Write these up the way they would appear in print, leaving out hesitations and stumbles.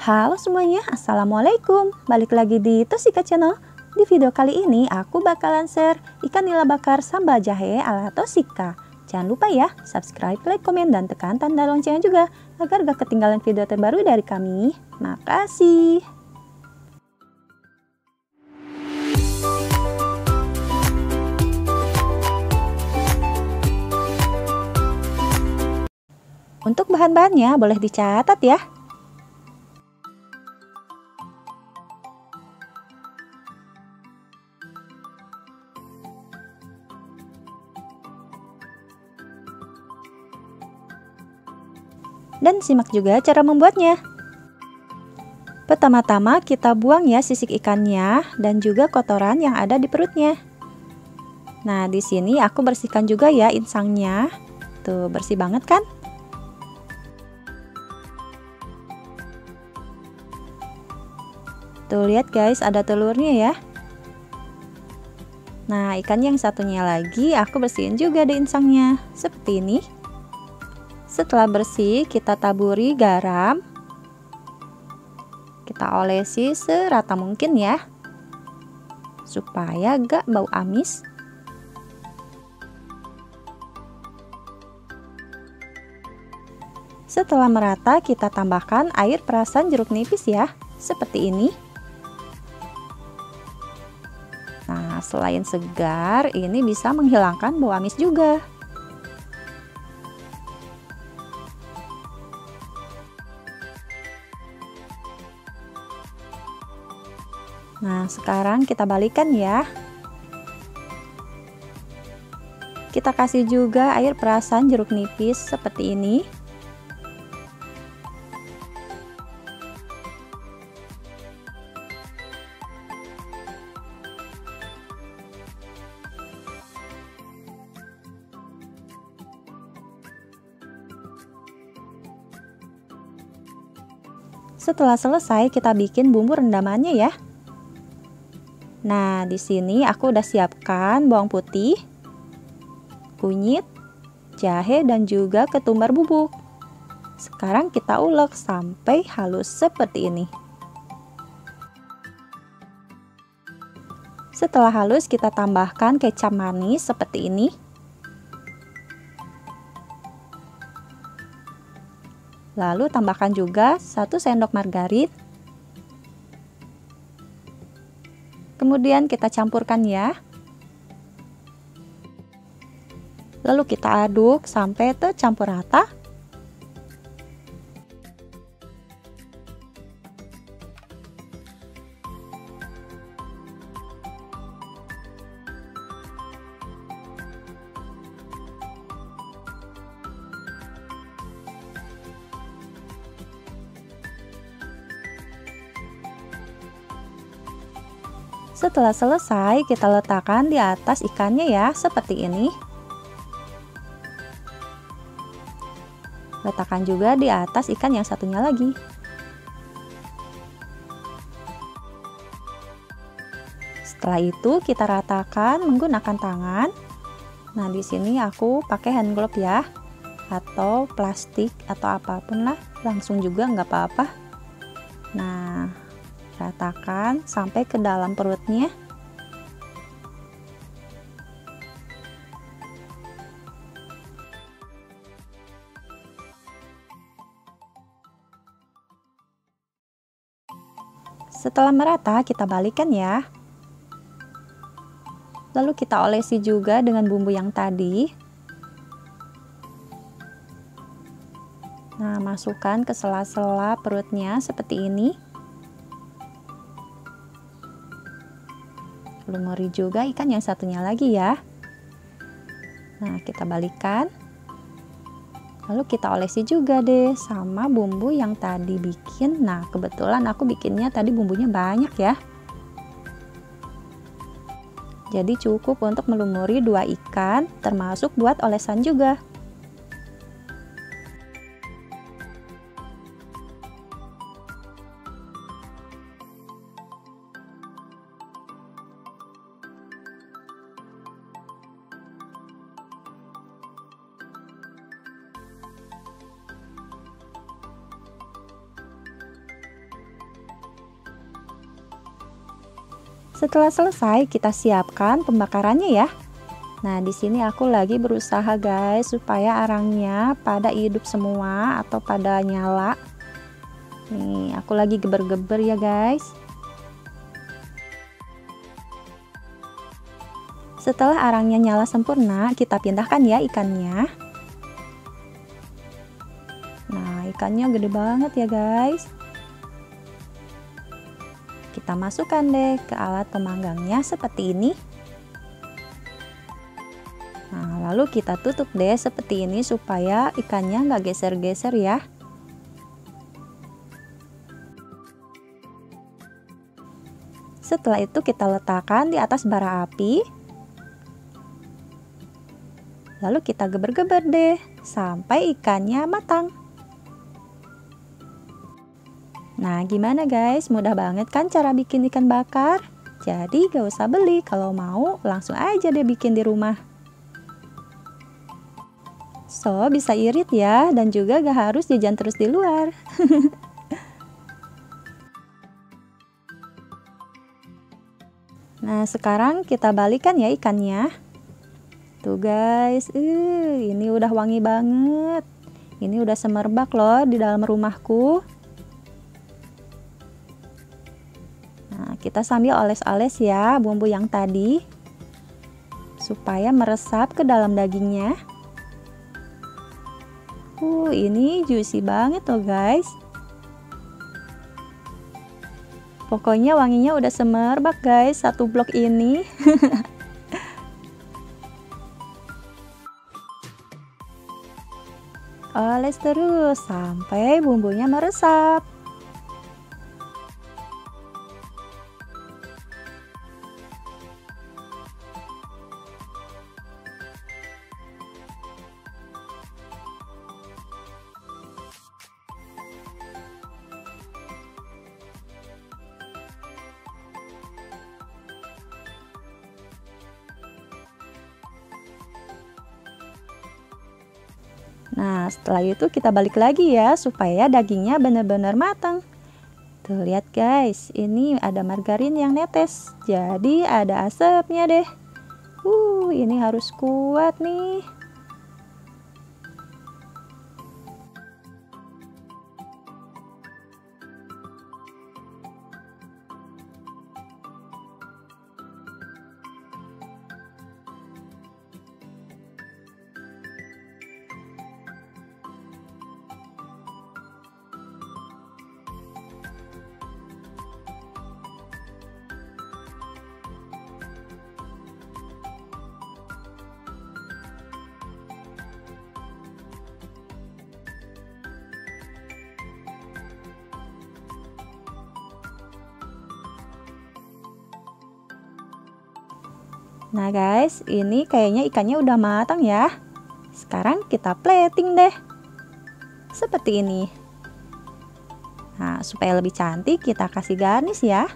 Halo semuanya, assalamualaikum. Balik lagi di Tosika channel. Di video kali ini aku bakalan share ikan nila bakar sambal jahe ala Tosika. Jangan lupa ya, subscribe, like, komen, dan tekan tanda loncengnya juga agar gak ketinggalan video terbaru dari kami. Makasih. Untuk bahan-bahannya boleh dicatat ya. Dan simak juga cara membuatnya. Pertama-tama kita buang ya sisik ikannya dan juga kotoran yang ada di perutnya. Nah, di sini aku bersihkan juga ya insangnya. Tuh, bersih banget kan? Tuh, lihat guys, ada telurnya ya. Nah, ikan yang satunya lagi aku bersihin juga di insangnya. Seperti ini. Setelah bersih, kita taburi garam. Kita olesi serata mungkin ya, supaya gak bau amis. Setelah merata, kita tambahkan air perasan jeruk nipis ya, seperti ini. Nah, selain segar, ini bisa menghilangkan bau amis juga. Nah, sekarang kita balikkan ya. Kita kasih juga air perasan jeruk nipis seperti ini. Setelah selesai, kita bikin bumbu rendamannya ya. Nah, di sini aku udah siapkan bawang putih, kunyit, jahe, dan juga ketumbar bubuk. Sekarang kita ulek sampai halus seperti ini. Setelah halus, kita tambahkan kecap manis seperti ini. Lalu tambahkan juga 1 sendok margarin. Kemudian kita campurkan ya. Lalu kita aduk sampai tercampur rata. Setelah selesai, kita letakkan di atas ikannya ya, seperti ini. Letakkan juga di atas ikan yang satunya lagi. Setelah itu, kita ratakan menggunakan tangan. Nah, di sini aku pakai hand glove ya, atau plastik atau apapun lah, langsung juga nggak apa-apa. Nah, ratakan sampai ke dalam perutnya. Setelah merata, kita balikkan ya. Lalu kita olesi juga dengan bumbu yang tadi. Nah, masukkan ke sela-sela perutnya seperti ini. Lumuri juga ikan yang satunya lagi ya. Nah, kita balikkan. Lalu kita olesi juga deh sama bumbu yang tadi bikin. Nah, kebetulan aku bikinnya tadi bumbunya banyak ya. Jadi cukup untuk melumuri 2 ikan, termasuk buat olesan juga. Setelah selesai, kita siapkan pembakarannya ya. Nah, di sini aku lagi berusaha guys supaya arangnya pada hidup semua atau pada nyala. Nih, aku lagi geber-geber ya guys. Setelah arangnya nyala sempurna, kita pindahkan ya ikannya. Nah, ikannya gede banget ya guys. Kita masukkan deh ke alat pemanggangnya seperti ini. Nah, lalu kita tutup deh seperti ini supaya ikannya nggak geser-geser ya. Setelah itu kita letakkan di atas bara api. Lalu kita geber-geber deh sampai ikannya matang. Nah, gimana guys? Mudah banget kan cara bikin ikan bakar? Jadi gak usah beli, kalau mau langsung aja deh bikin di rumah. So, bisa irit ya, dan juga gak harus jajan terus di luar. Nah, sekarang kita balikan ya ikannya. Tuh guys, ini udah wangi banget. Ini udah semerbak loh di dalam rumahku. Nah, kita sambil oles-oles ya bumbu yang tadi, supaya meresap ke dalam dagingnya. Ini juicy banget loh guys. Pokoknya wanginya udah semerbak guys, satu blok ini. Oles terus sampai bumbunya meresap. Nah, setelah itu kita balik lagi ya supaya dagingnya benar-benar matang. Tuh lihat guys, ini ada margarin yang netes, jadi ada asapnya deh. Ini harus kuat nih. Nah guys, ini kayaknya ikannya udah matang ya. Sekarang kita plating deh seperti ini. Nah, supaya lebih cantik kita kasih garnish ya.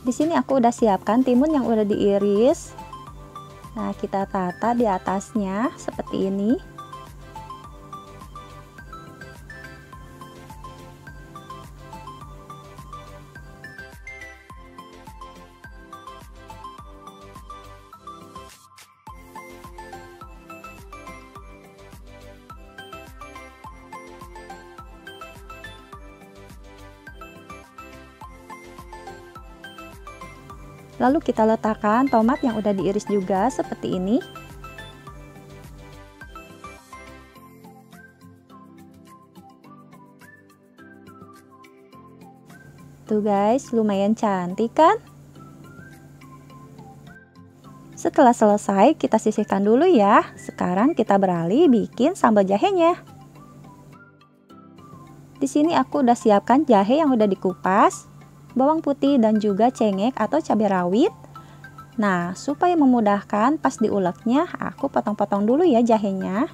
Di sini aku udah siapkan timun yang udah diiris. Nah, kita tata di atasnya seperti ini. Lalu kita letakkan tomat yang udah diiris juga seperti ini. Tuh guys, lumayan cantik kan? Setelah selesai kita sisihkan dulu ya. Sekarang kita beralih bikin sambal jahenya. Di sini aku udah siapkan jahe yang udah dikupas, bawang putih, dan juga cengek atau cabai rawit. Nah, supaya memudahkan pas diuleknya, aku potong-potong dulu ya jahenya.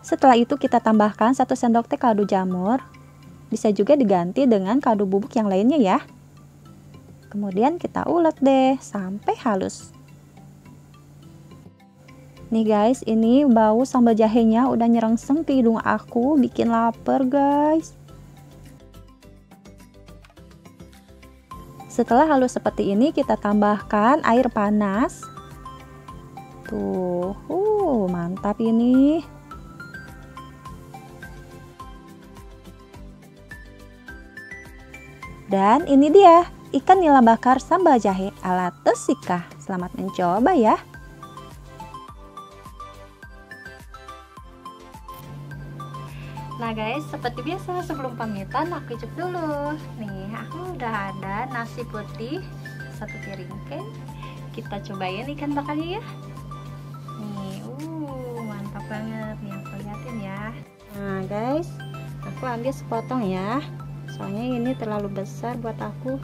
Setelah itu kita tambahkan 1 sendok teh kaldu jamur. Bisa juga diganti dengan kaldu bubuk yang lainnya ya. Kemudian kita ulek deh sampai halus. Nih guys, ini bau sambal jahenya udah nyerengseng ke hidung aku, bikin lapar guys. Setelah halus seperti ini, kita tambahkan air panas. Tuh, mantap ini. Dan ini dia, ikan nila bakar sambal jahe ala Tosika. Selamat mencoba ya. Nah guys, seperti biasa sebelum pamitan aku icip dulu. Nih, aku udah ada nasi putih satu piring, oke. Kita cobain ikan bakarnya ya. Nih, mantap banget. Nih, aku liatin ya. Nah guys, aku ambil sepotong ya, soalnya ini terlalu besar buat aku.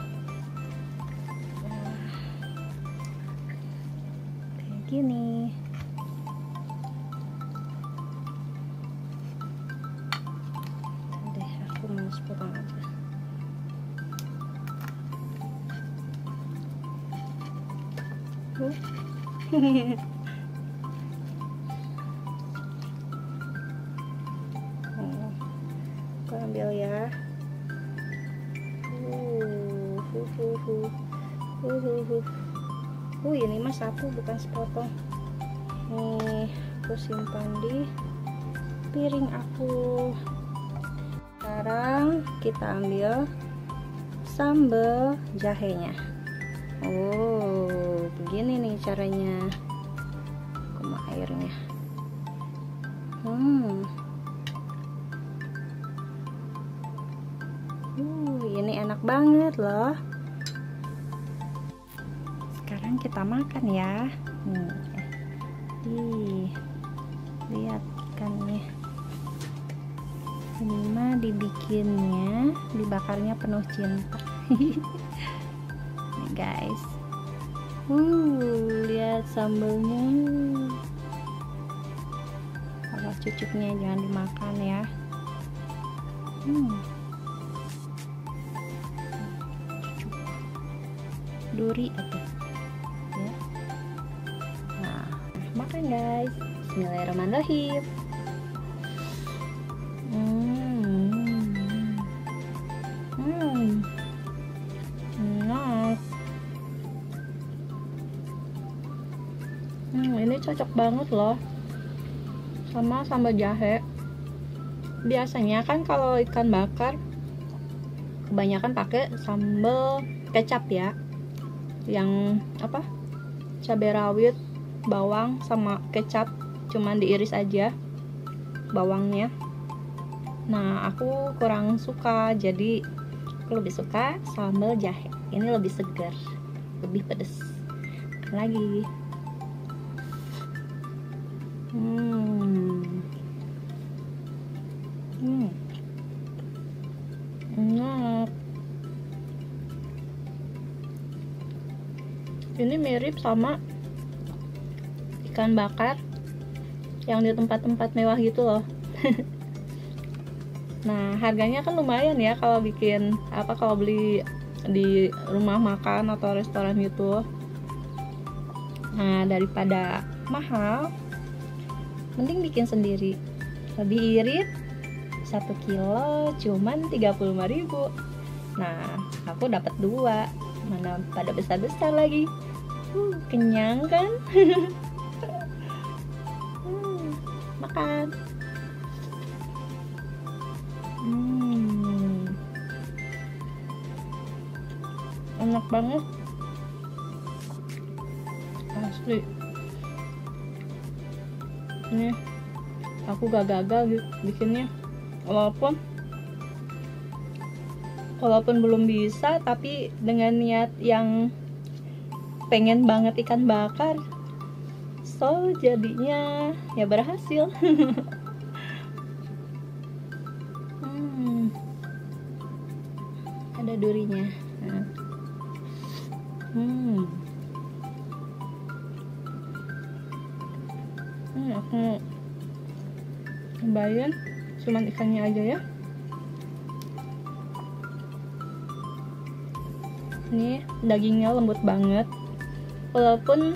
Kayak gini. Udah, aku mau sepotong aja. Aku ambil ya. Ini mah satu bukan sepotong. Nih, aku simpan di piring aku. Sekarang kita ambil sambal jahenya. Begini nih caranya. Aku mau airnya. Ini enak banget loh. Sekarang kita makan ya. Lihat ikannya. Ini mah dibikinnya, dibakarnya penuh cinta. Nih guys. Lihat sambalnya. Awas cucuknya jangan dimakan ya. Duri atau ya. Nah, makan guys. Bismillahirrahmanirrahim. Nice. Ini cocok banget loh sama sambal jahe. Biasanya kan kalau ikan bakar kebanyakan pakai sambal kecap ya, yang apa, cabai rawit, bawang sama kecap, cuman diiris aja bawangnya. Nah, aku kurang suka, jadi aku lebih suka sambal jahe. Ini lebih segar, lebih pedes lagi. Ini mirip sama ikan bakar yang di tempat-tempat mewah gitu loh. Nah, harganya kan lumayan ya kalau bikin apa, kalau beli di rumah makan atau restoran gitu. Nah, daripada mahal mending bikin sendiri. Lebih irit, 1 kilo cuman 35.000. Nah, aku dapat 2. Mana pada besar-besar lagi. Kenyang kan? Makan. Enak banget. Asli. Ini aku gagal bikinnya. Walaupun belum bisa, tapi dengan niat yang pengen banget ikan bakar, so jadinya ya berhasil. Ada durinya. Aku cobain cuman ikannya aja ya. Ini dagingnya lembut banget, walaupun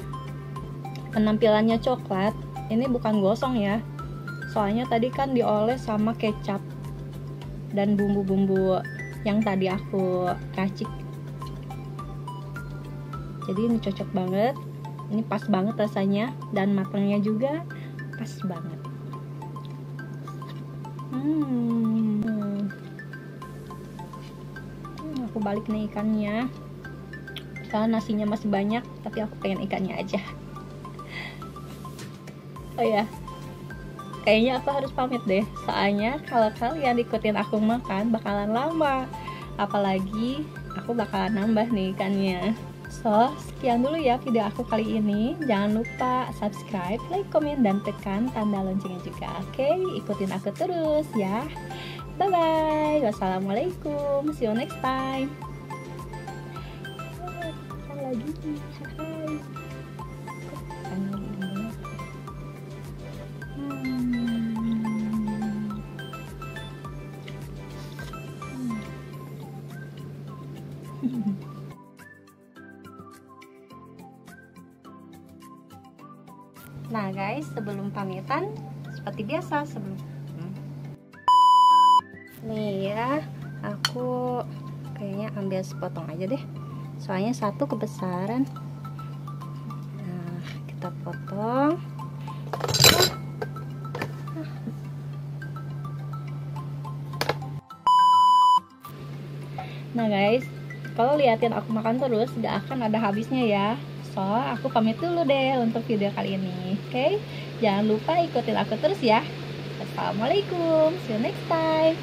penampilannya coklat Ini bukan gosong ya, soalnya tadi kan dioles sama kecap dan bumbu-bumbu yang tadi aku racik. Jadi ini cocok banget, ini pas banget rasanya, dan matangnya juga pas banget. Aku balik nih ikannya, karena nasinya masih banyak tapi aku pengen ikannya aja. Oh ya, kayaknya aku harus pamit deh, soalnya kalau kalian ikutin aku makan bakalan lama, apalagi aku bakalan nambah nih ikannya. So, sekian dulu ya video aku kali ini. Jangan lupa subscribe, like, komen, dan tekan tanda loncengnya juga. Oke, ikutin aku terus ya. Bye bye, wassalamualaikum, see you next time. Nah guys, sebelum pamitan seperti biasa, sebelum nih ya, aku kayaknya ambil sepotong aja deh, soalnya satu kebesaran. Nah, kita potong. Nah guys, kalau liatin aku makan terus gak akan ada habisnya ya. So, aku pamit dulu deh untuk video kali ini. Oke, jangan lupa ikutin aku terus ya. Assalamualaikum, see you next time.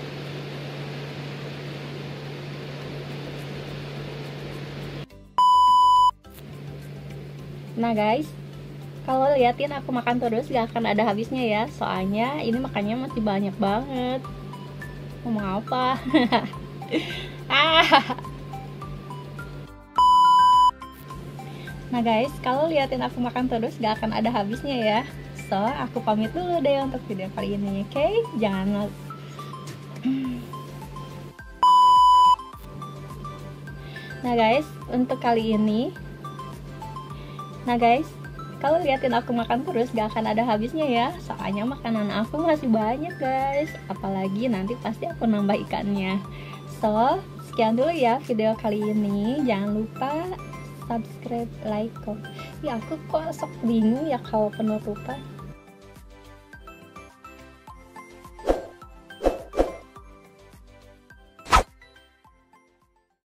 Nah guys, kalau liatin aku makan terus gak akan ada habisnya ya. Soalnya ini makannya masih banyak banget. Ngomong apa? Nah guys, kalau liatin aku makan terus gak akan ada habisnya ya. So, aku pamit dulu deh untuk video kali ini, oke? Jangan lupa. Nah guys, kalau liatin aku makan terus gak akan ada habisnya ya. Soalnya makanan aku masih banyak guys. Apalagi nanti pasti aku nambah ikannya. So, sekian dulu ya video kali ini. Jangan lupa subscribe, like, komen. Ya aku kok sok bingung ya kalau penutupan.